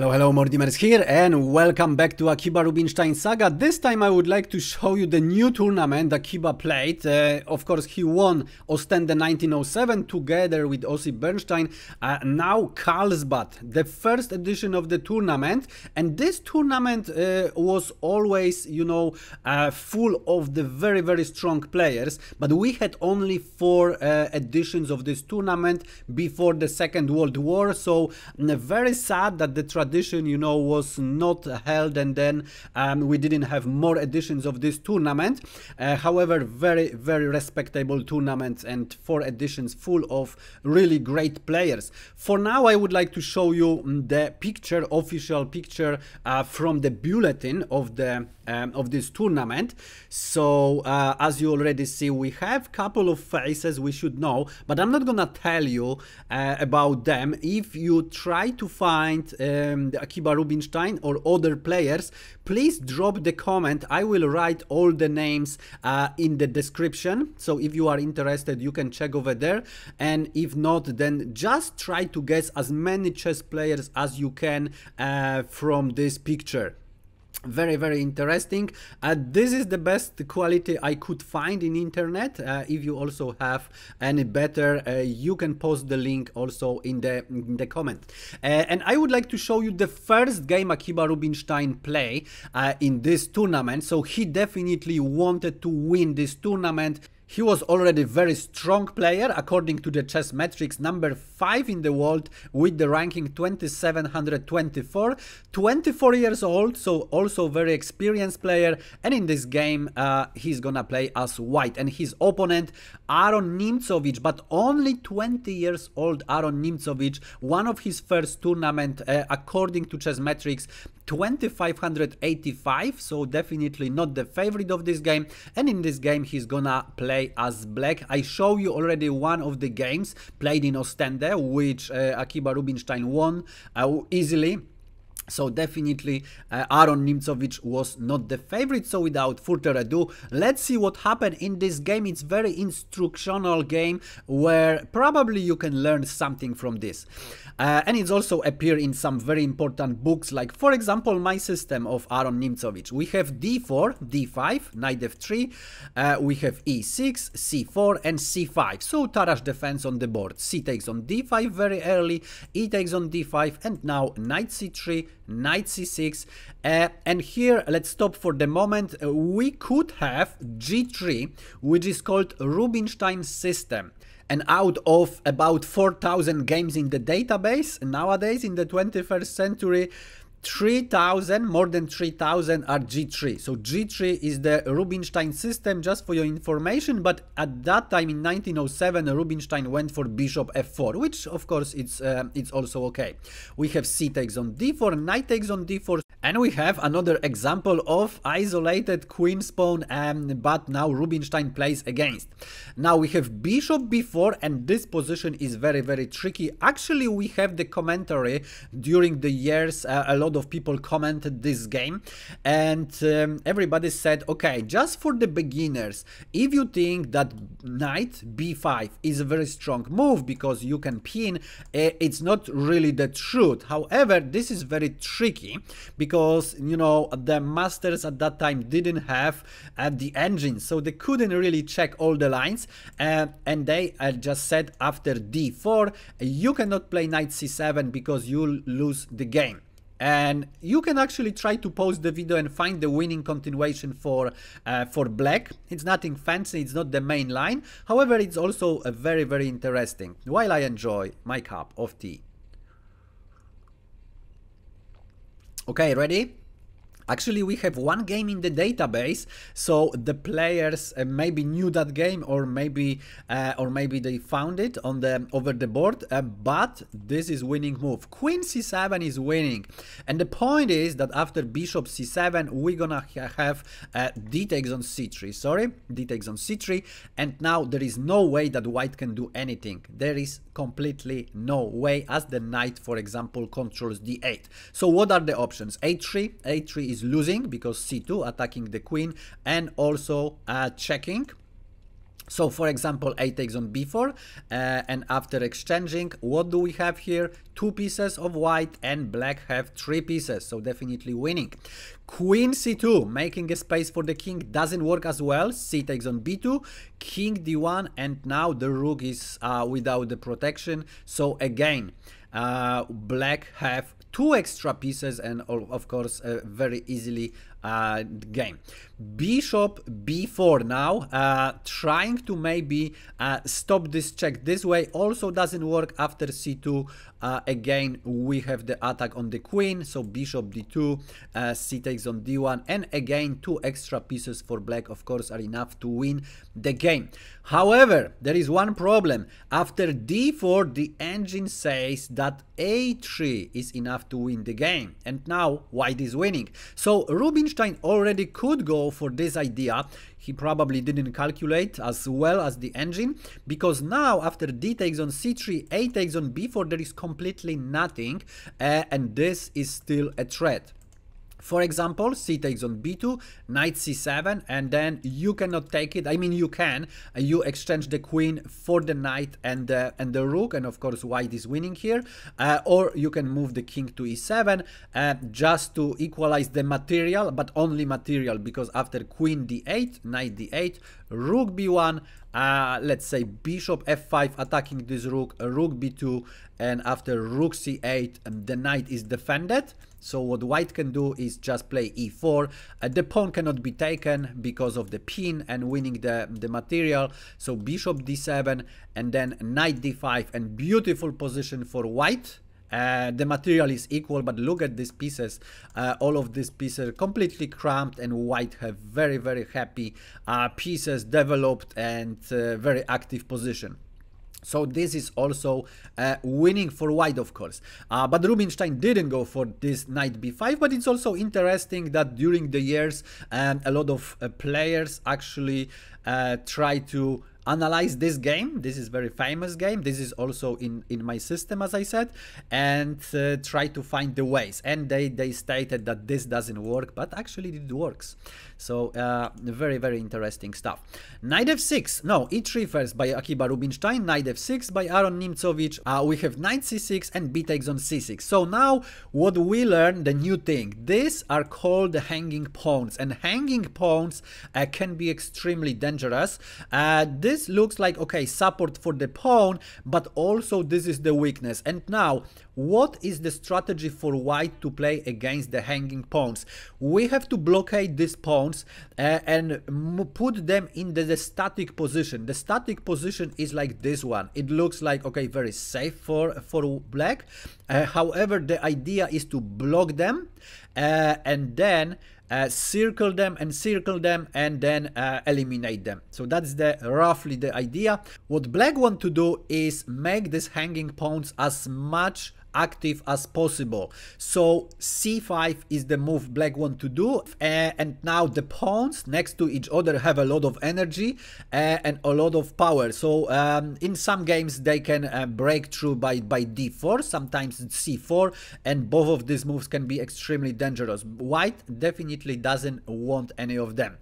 Hello, hello, Mordimers here and welcome back to Akiba Rubinstein saga. This time I would like to show you the new tournament Akiba played. Of course he won Ostende 1907 together with Ossi Bernstein. Now Karlsbad, the first edition of the tournament. And this tournament was always, you know, full of the very strong players. But we had only four editions of this tournament before the Second World War. So very sad that the tradition, you know, was not held, and then we didn't have more editions of this tournament. However, very respectable tournaments and four editions full of really great players. For now, I would like to show you the picture, official picture from the bulletin of the of this tournament. So as you already see, we have couple of faces we should know, but I'm not gonna tell you about them. If you try to find the Akiba Rubinstein or other players, please drop the comment. I will write all the names in the description, so if you are interested you can check over there, and if not, then just try to guess as many chess players as you can from this picture. Very interesting. This is the best quality I could find in internet. If you also have any better, you can post the link also in the comment. And I would like to show you the first game Akiba Rubinstein play in this tournament. So he definitely wanted to win this tournament. He was already a very strong player, according to the chess metrics, number 5 in the world with the ranking 2724, 24 years old, so also very experienced player, and in this game he's gonna play as white, and his opponent Aron Nimzowitsch, but only 20 years old Aron Nimzowitsch, one of his first tournament, according to chess metrics, 2585, so definitely not the favorite of this game, and in this game he's gonna play as black. I show you already one of the games played in Ostende, which Akiba Rubinstein won easily. So definitely Aron Nimzowitsch was not the favorite. So without further ado, let's see what happened in this game. It's very instructional game where probably you can learn something from this. And it's also appear in some very important books, like for example My System of Aron Nimzowitsch. We have d4, d5, knight f3, we have e6, c4 and c5. So Tarrasch defends on the board. C takes on d5 very early, e takes on d5, and now knight c3, knight c6, and here let's stop for the moment. We could have g3, which is called Rubinstein system, and out of about 4,000 games in the database nowadays in the 21st century, 3,000, more than 3,000 are G3. So G3 is the Rubinstein system, just for your information, but at that time in 1907 Rubinstein went for bishop f4, which of course it's also okay. We have c takes on d4, knight takes on d4, and we have another example of isolated queen spawn, but now Rubinstein plays against. Now we have bishop b4, and this position is very tricky. Actually, we have the commentary during the years, a lot of people commented this game, and everybody said, okay, just for the beginners, if you think that knight b5 is a very strong move because you can pin, it's not really the truth. However, this is very tricky because, you know, the masters at that time didn't have the engine, so they couldn't really check all the lines, and they just said after d4 you cannot play knight c7 because you'll lose the game. And you can actually try to pause the video and find the winning continuation for black. It's nothing fancy, it's not the main line, however it's also a very interesting, while I enjoy my cup of tea. Okay, ready? Actually, we have one game in the database, so the players maybe knew that game, or maybe they found it on the over the board. But this is winning move. Queen c7 is winning, and the point is that after bishop c7, we're gonna have d takes on c3. Sorry, d takes on c3, and now there is no way that white can do anything. There is completely no way, as the knight, for example, controls d8. So what are the options? a3, a3 is losing because c2, attacking the queen, and also checking. So for example, A takes on B4, and after exchanging, what do we have here? 2 pieces of white, and black have 3 pieces, so definitely winning. Queen C2, making a space for the king, doesn't work as well. C takes on B2, king D1, and now the rook is without the protection, so again, black have 2 extra pieces, and of course, very easily game. Bishop B4 now, trying to maybe stop this check this way, also doesn't work. After C2, again we have the attack on the queen, so Bishop D2, C takes on D1, and again 2 extra pieces for black, of course, are enough to win the game. However, there is one problem. After D4, the engine says that A3 is enough to win the game, and now white is winning. So Rubinstein already could go for this idea. He probably didn't calculate as well as the engine, because now after D takes on C3, A takes on B4, there is completely nothing, and this is still a threat. For example, C takes on B2, knight C7, and then you cannot take it. I mean, you can. You exchange the queen for the knight and the rook, and of course, white is winning here. Or you can move the king to E7 just to equalize the material, but only material, because after queen D8, knight D8, rook B1, let's say bishop F5 attacking this rook, rook B2, and after rook C8, the knight is defended. So what white can do is just play E4. The pawn cannot be taken because of the pin and winning the material. So bishop D7 and then knight D5, and beautiful position for white. The material is equal, but look at these pieces. All of these pieces are completely cramped, and white have very, very happy pieces developed and very active position. So this is also winning for white, of course. But Rubinstein didn't go for this knight B5, but it's also interesting that during the years, a lot of players actually try to analyze this game. This is very famous game. This is also in my system, as I said, and try to find the ways. And they stated that this doesn't work, but actually it works. So very, very interesting stuff. Knight f6, no, e3 first by Akiba Rubinstein, knight f6 by Aron Nimzowitsch. We have knight c6 and b takes on c6. So now what we learn, the new thing, these are called the hanging pawns, and hanging pawns can be extremely dangerous. This looks like, okay, support for the pawn, but also this is the weakness. And now, what is the strategy for white to play against the hanging pawns? We have to blockade these pawns and put them in the static position. The static position is like this one. It looks like, okay, very safe for black. However, the idea is to block them and then circle them and circle them and then eliminate them. So that's roughly the idea. What black want to do is make these hanging pawns as much active as possible. So c5 is the move black want to do, and now the pawns next to each other have a lot of energy and a lot of power. So in some games they can break through by d4, sometimes it's c4, and both of these moves can be extremely dangerous. White definitely doesn't want any of them.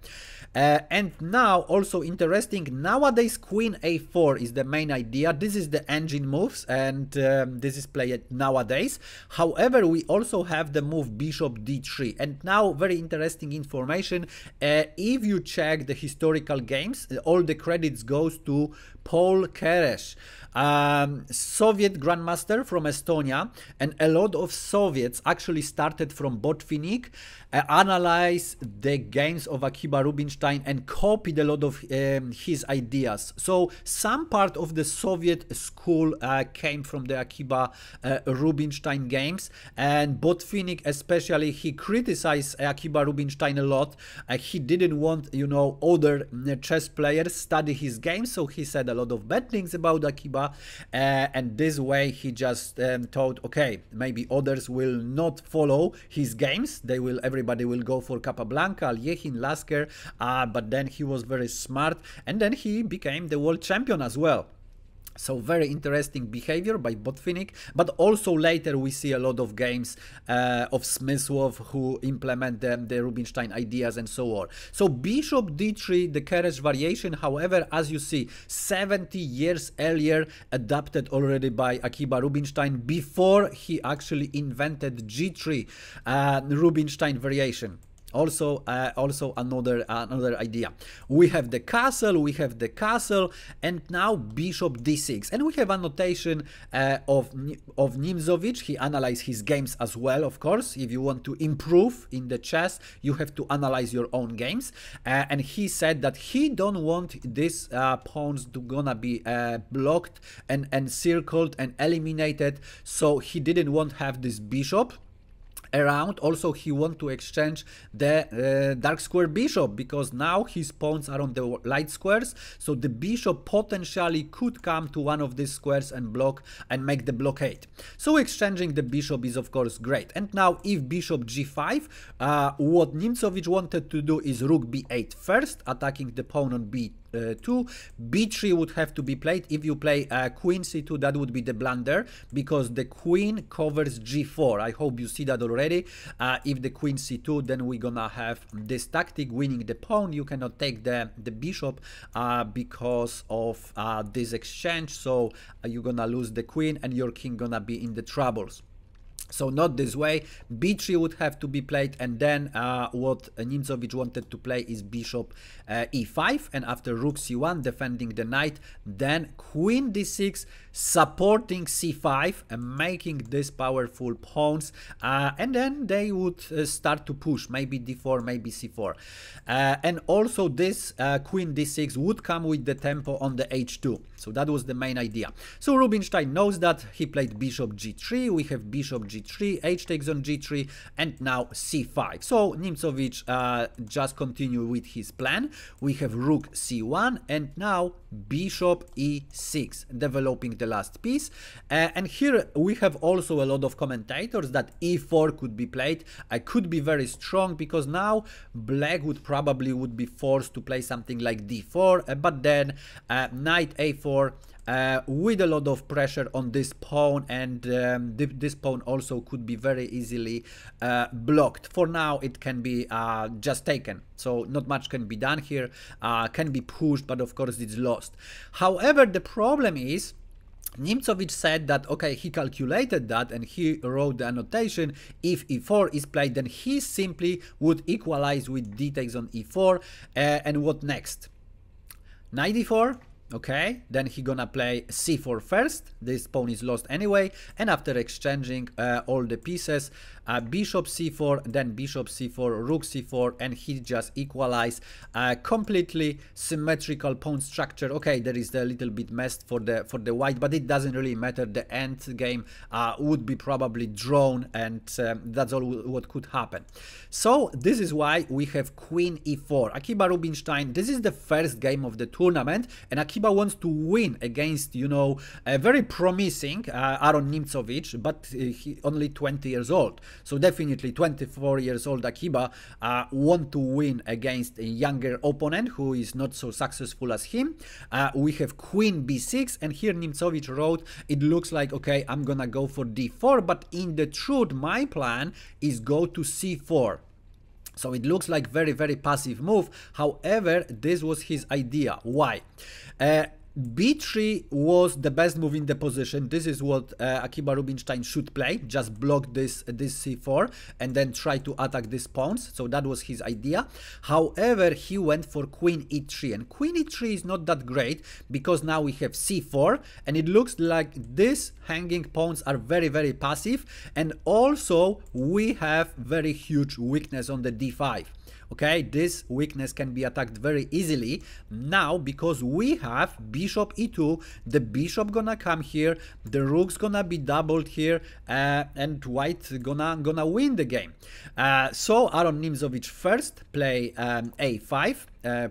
And now also interesting, nowadays queen a4 is the main idea. This is the engine moves, and this is played nowadays. However, we also have the move bishop d3, and now very interesting information. If you check the historical games, all the credits goes to Paul Keres, Soviet grandmaster from Estonia, and a lot of Soviets actually started from Botvinnik, analyzed the games of Akiba Rubinstein and copied a lot of his ideas. So some part of the Soviet school came from the Akiba Rubinstein games, and Botvinnik especially, he criticized Akiba Rubinstein a lot. He didn't want, you know, other chess players study his games, so he said a lot of bad things about Akiba, and this way he just thought, okay, maybe others will not follow his games. They will, everybody will go for Capablanca, Alekhine, Lasker, but then he was very smart, and then he became the world champion as well. So very interesting behavior by Botvinnik, but also later we see a lot of games of Smyslov who implement the Rubinstein ideas and so on. So bishop d3, the Keres variation, however, as you see, 70 years earlier, adapted already by Akiba Rubinstein before he actually invented g3, Rubinstein variation. Also another idea. We have the castle, and now bishop d6, and we have a notation of Nimzowitsch. He analyzed his games as well, of course. If you want to improve in the chess, you have to analyze your own games, and he said that he don't want these pawns to gonna be blocked and circled and eliminated, so he didn't want to have this bishop around. Also he want to exchange the dark square bishop, because now his pawns are on the light squares, so the bishop potentially could come to one of these squares and block and make the blockade. So exchanging the bishop is of course great. And now if bishop g5, what Nimzowitsch wanted to do is rook b8 first, attacking the pawn on b2. B3 would have to be played. If you play queen c2, that would be the blunder, because the queen covers g4. I hope you see that already. If the queen c2, then we're gonna have this tactic, winning the pawn. You cannot take the bishop because of this exchange, so you're gonna lose the queen and your king gonna be in the troubles. So not this way. b3 would have to be played, and then what Nimzowitsch wanted to play is bishop e5, and after rook c1, defending the knight, then queen d6, supporting c5 and making these powerful pawns, and then they would start to push, maybe d4, maybe c4, and also this queen d6 would come with the tempo on the h2. So that was the main idea. So Rubinstein knows that. He played bishop g3, we have bishop g3, h takes on g3, and now c5. So Nimzowitsch just continue with his plan. We have rook c1, and now bishop e6, developing the last piece. And here we have also a lot of commentators that e4 could be played. Could be very strong, because now black would probably be forced to play something like d4, but then knight a4, with a lot of pressure on this pawn, and this pawn also could be very easily blocked. For now it can be just taken, so not much can be done here. Can be pushed, but of course it's lost. However, the problem is Nimzowitsch said that, okay, he calculated that and he wrote the annotation, if e4 is played, then he simply would equalize with d takes on e4, and what next? Knight e4. Okay, then he gonna play c4 first. This pawn is lost anyway, and after exchanging all the pieces, bishop c4, then bishop c4, rook c4, and he just equalized. Completely symmetrical pawn structure. Okay, there is a little bit messed for the white, but it doesn't really matter. The end game would be probably drawn, and that's all what could happen. So this is why we have queen e4. Akiba Rubinstein, this is the first game of the tournament, and Akiba wants to win against, you know, a very promising Aron Nimzowitsch, but he only 20 years old. So definitely 24 years old Akiba want to win against a younger opponent who is not so successful as him. We have queen b6, and here Nimzowitsch wrote, it looks like, okay, I'm gonna go for d4, but in the truth my plan is go to c4. So it looks like very, very passive move. However, this was his idea. Why? B3 was the best move in the position. This is what Akiba Rubinstein should play. Just block this c4 and then try to attack these pawns. So that was his idea. However, he went for queen e3, and queen e3 is not that great, because now we have c4, and it looks like these hanging pawns are very, very passive, and also we have very huge weakness on the d5. Okay, this weakness can be attacked very easily now, because we have bishop e2, the bishop gonna come here, the rook's gonna be doubled here, and white gonna win the game. So Aron Nimzowitsch first play a5,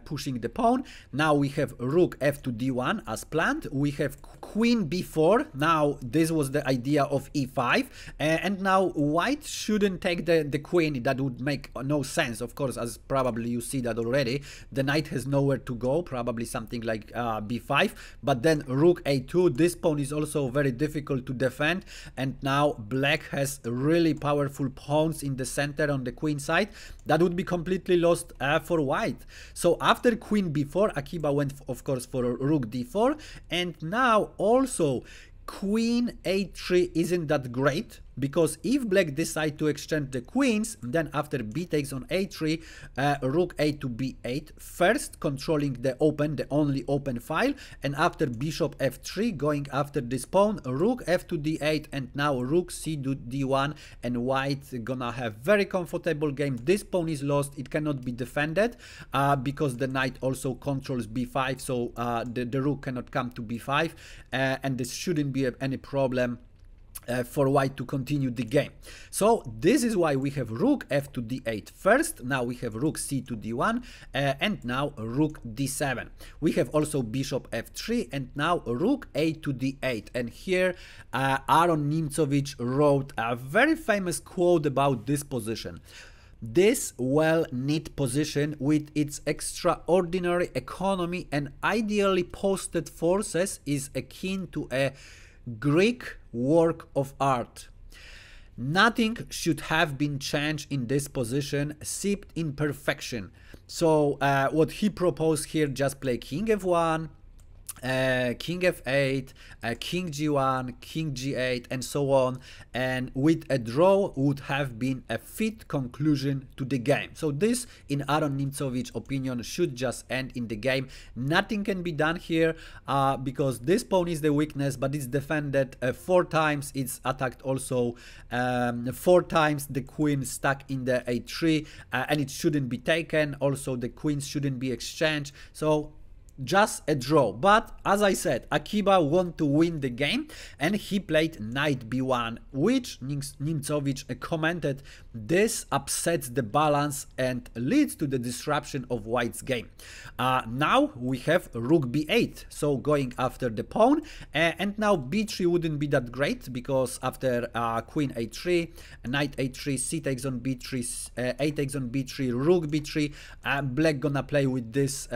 pushing the pawn. Now we have rook f2 d1 as planned. We have queen b4. Now this was the idea of e5, and now white shouldn't take the queen. That would make no sense, of course, as probably you see that already. The knight has nowhere to go, probably something like b5, but then rook a2. This pawn is also very difficult to defend, and now black has really powerful pawns in the center on the queen side. That would be completely lost for white. So after queen b4, Akiba went, of course, for rook d4, and now also queen a3 isn't that great, because if black decide to exchange the queens, then after b takes on a3, rook a to b8, first controlling the open, the only open file, and after bishop f3, going after this pawn, rook f to d8, and now rook c to d1, and white gonna have very comfortable game. This pawn is lost, it cannot be defended, because the knight also controls b5, so the rook cannot come to b5, and this shouldn't be any problem for white to continue the game. So this is why we have rook f to d8 first, now we have rook c to d1, and now rook d7. We have also bishop f3, and now rook a to d8. And here Aron Nimzowitsch wrote a very famous quote about this position. This well-knit position, with its extraordinary economy and ideally posted forces, is akin to a Greek work of art. Nothing should have been changed in this position, except in perfection. So what he proposed here, just play king f1, king f8, king g1, king g8, and so on, and with a draw would have been a fit conclusion to the game. So this, in Aron Nimzowicz's opinion, should just end in the game. Nothing can be done here, because this pawn is the weakness, but it's defended 4 times, it's attacked also 4 times, the queen stuck in the a3, and it shouldn't be taken, also the queens shouldn't be exchanged. So just a draw. But as I said, Akiba wants to win the game, and he played knight b1, which Nimzowitsch commented, this upsets the balance and leads to the disruption of white's game. Now we have rook b8, so going after the pawn, and now b3 wouldn't be that great, because after queen a3, knight a3, c takes on b3, a takes on b3, rook b3, black gonna play with this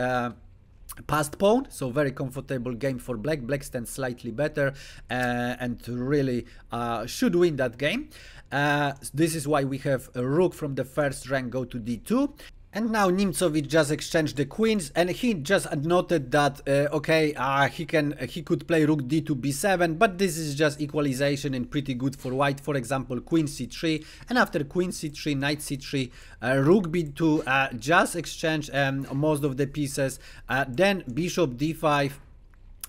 passed pawn, so very comfortable game for black. Black stands slightly better, and really should win that game. This is why we have a rook from the first rank go to d2. And now Nimzowitsch just exchanged the queens, and he just noted that okay, he could play rook d to b7, but this is just equalization and pretty good for white. For example, queen c3, and after queen c3, knight c3, rook b2, just exchange most of the pieces, then bishop d5,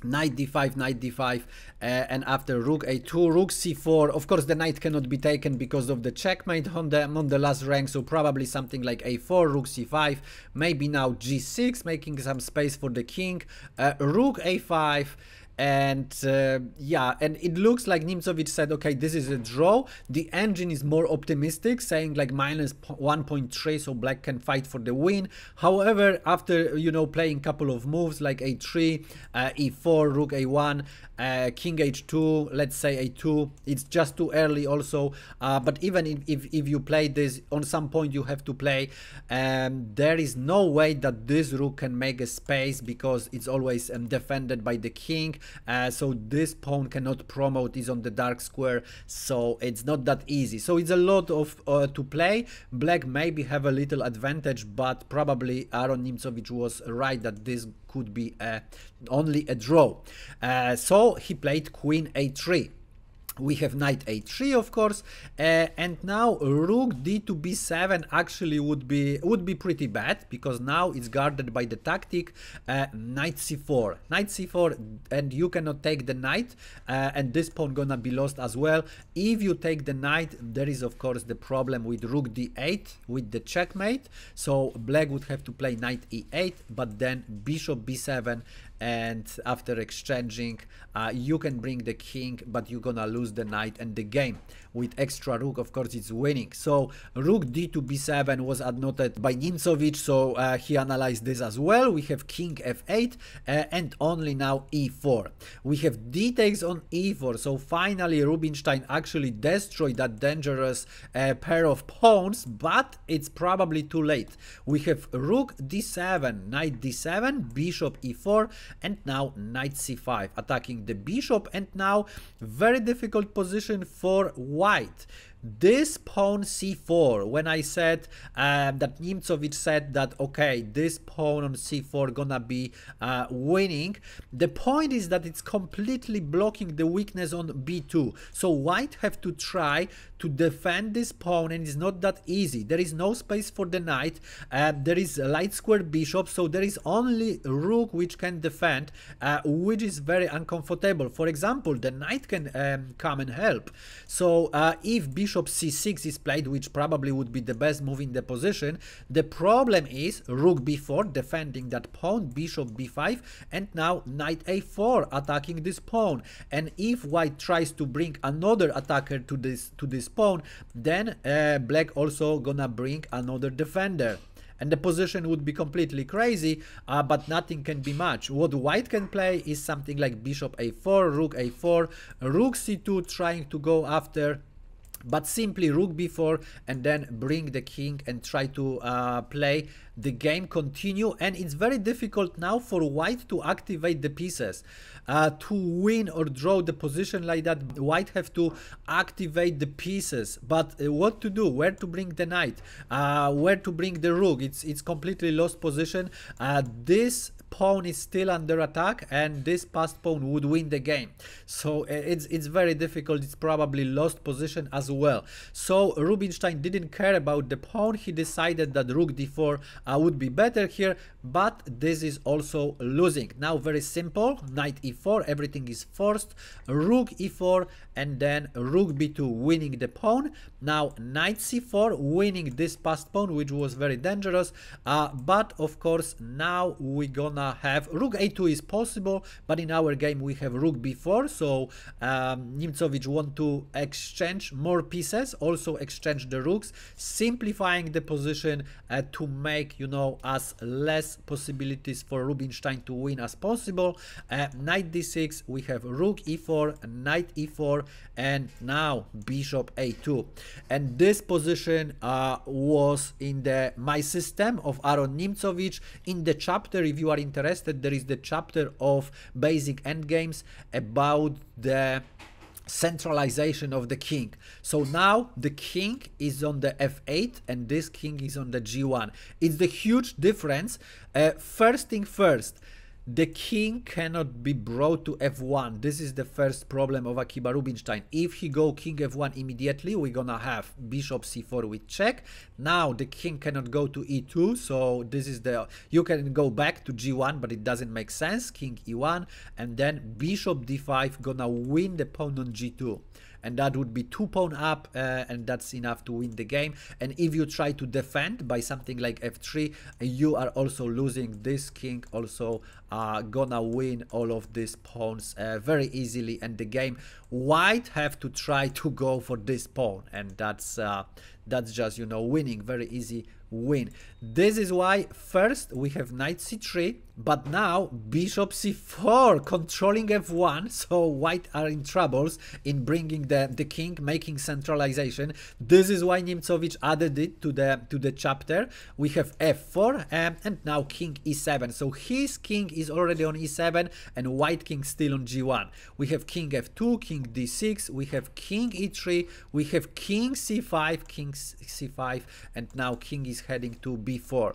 knight d5, and after rook a2, rook c4. Of course, the knight cannot be taken because of the checkmate on the last rank, so probably something like a4, rook c5, maybe now g6, making some space for the king, rook a5, and yeah, and it looks like Nimzowitsch said, okay, this is a draw. The engine is more optimistic, saying like -1.3, so black can fight for the win. However, after, you know, playing couple of moves like a3, e4, rook a1, king h2, let's say a2, it's just too early also, but even if you play this, on some point you have to play, there is no way that this rook can make a space, because it's always defended by the king. So this pawn cannot promote, is on the dark square, so it's not that easy. So it's a lot of to play. Black maybe have a little advantage, but probably Aron Nimzowitsch was right that this could be only a draw. So he played queen a3. We have knight a3, of course, and now rook d to b7 actually would be pretty bad, because now it's guarded by the tactic knight c4. Knight c4, and you cannot take the knight, and this pawn gonna be lost as well. If you take the knight, there is of course the problem with rook d8 with the checkmate, so black would have to play knight e8, but then bishop b7, and after exchanging you can bring the king, but you're gonna lose the knight and the game. With extra rook, of course, it's winning. So rook d to b7 was annotated by Nimzowitsch, so he analyzed this as well. We have king f8 and only now e4. We have d takes on e4, so finally Rubinstein actually destroyed that dangerous pair of pawns, but it's probably too late. We have rook d7, knight d7, bishop e4, and now knight c5, attacking the bishop, and now very difficult position for white. This pawn c4, when I said that Nimzowitsch said that, okay, this pawn on c4 gonna be winning, the point is that it's completely blocking the weakness on b2. So white have to try to defend this pawn, and it's not that easy. There is no space for the knight, there is a light square bishop, so there is only rook which can defend, which is very uncomfortable. For example, the knight can come and help. So if bishop c6 is played, which probably would be the best move in the position, the problem is rook b4 defending that pawn, bishop b5, and now knight a4 attacking this pawn. And if white tries to bring another attacker to this pawn, then black also gonna bring another defender. And the position would be completely crazy, but nothing can be much. What white can play is something like bishop a4, rook a4, rook c2, trying to go after, but simply rook b4 and then bring the king and try to play the game, continue. And it's very difficult now for white to activate the pieces. To win or draw the position like that, white have to activate the pieces. But what to do, where to bring the knight, where to bring the rook, it's completely lost position. This pawn is still under attack, and this passed pawn would win the game. So it's very difficult. It's probably lost position as well. So Rubinstein didn't care about the pawn. He decided that rook d4 would be better here, but this is also losing. Now very simple, knight e4, everything is forced, rook e4, and then rook b2, winning the pawn. Now knight c4, winning this passed pawn, which was very dangerous, but of course now we're gonna have rook a2 is possible, but in our game we have rook b4. So Nimzowitsch want to exchange more pieces, also exchange the rooks, simplifying the position to make, you know, as less possibilities for Rubinstein to win as possible. Knight d6, we have rook e4, knight e4, and now bishop a2. And this position was in the My System of Aron Nimzowitsch. In the chapter, if you are interested, there is the chapter of basic endgames about the centralization of the king. So now the king is on the f8 and this king is on the g1. It's the huge difference. First thing first, the king cannot be brought to f1. This is the first problem of Akiba Rubinstein. If he go king f1 immediately, we're gonna have bishop c4 with check. Now the king cannot go to e2, so this is the, you can go back to g1, but it doesn't make sense. King e1, and then bishop d5 gonna win the pawn on g2. And that would be two pawn up, and that's enough to win the game. And if you try to defend by something like f3, you are also losing. This king also gonna win all of these pawns very easily, and the game. White have to try to go for this pawn, and that's just, you know, winning, very easy win. This is why first we have knight c3, but now bishop c4 controlling f1. So white are in troubles in bringing the king, making centralization. This is why Nimzowitsch added it to the chapter. We have f4 and now king e7. So his king is already on e7 and white king still on g1. We have king f2, king d6, we have king e3, we have king c5, and now king is heading to b4.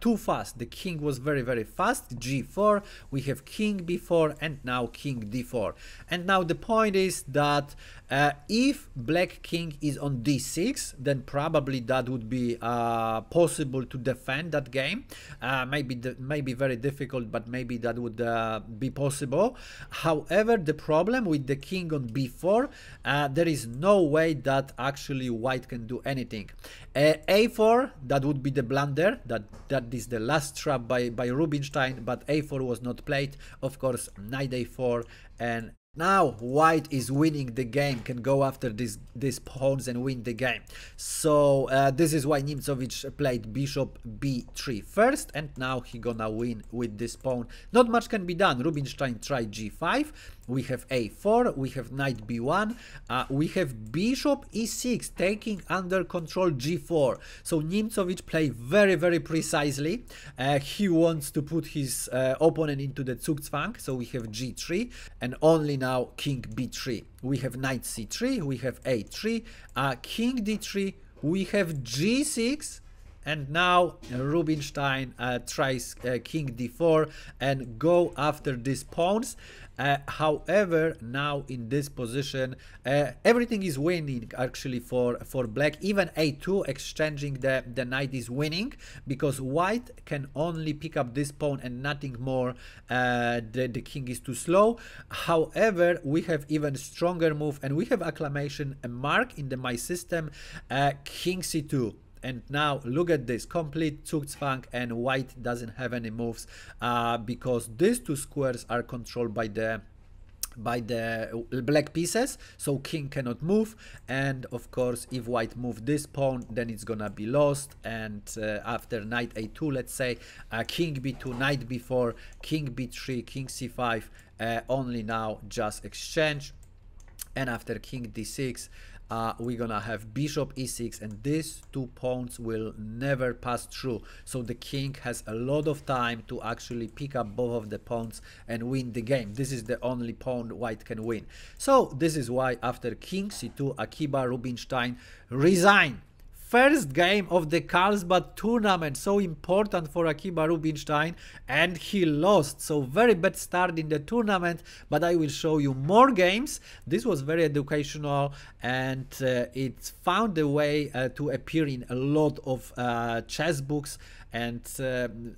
Too fast. The king was very fast. g4, we have king b4, and now king d4. And now the point is that if black king is on d6, then probably that would be possible to defend that game. Maybe very difficult, but maybe that would be possible. However, the problem with the king on b4, there is no way that actually white can do anything. A4, that would be the blunder, that is the last trap by Rubinstein, but A4 was not played, of course, knight A4, and now white is winning the game, can go after these pawns and win the game. So this is why Nimzowitsch played bishop B3 first, and now he gonna win with this pawn. Not much can be done. Rubinstein tried G5, we have A4, we have knight B1, we have bishop E6, taking under control G4. So Nimzowitsch play very, very precisely. He wants to put his opponent into the Zugzwang, so we have G3, and only now king B3. We have knight C3, we have A3, king D3, we have G6, and now Rubinstein tries king D4 and go after these pawns. However, now in this position, everything is winning actually for black. Even A2 exchanging the knight is winning, because white can only pick up this pawn and nothing more. The king is too slow. However, we have even stronger move, and we have acclamation mark in the My System, king C2. And now look at this, complete Zugzwang, and white doesn't have any moves because these two squares are controlled by the black pieces, so king cannot move, and of course if white move this pawn, then it's gonna be lost. And after knight a2, let's say king b2, knight b4, king b3, king c5, only now just exchange, and after king d6 we're gonna have bishop e6, and these two pawns will never pass through. So the king has a lot of time to actually pick up both of the pawns and win the game. This is the only pawn white can win. So this is why after king c2, Akiba Rubinstein resigned. First game of the Carlsbad tournament, so important for Akiba Rubinstein, and he lost. So very bad start in the tournament, but I will show you more games. This was very educational, and it found a way to appear in a lot of chess books. And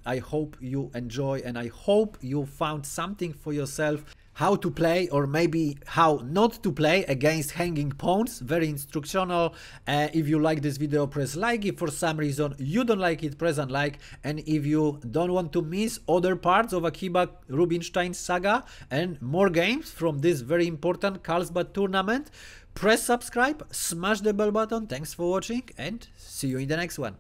I hope you enjoy, and I hope you found something for yourself. How to play, or maybe how not to play against hanging pawns. Very instructional. If you like this video, press like. If for some reason you don't like it, press unlike. And if you don't want to miss other parts of Akiba Rubinstein's saga and more games from this very important Carlsbad tournament, press subscribe, smash the bell button. Thanks for watching, and see you in the next one.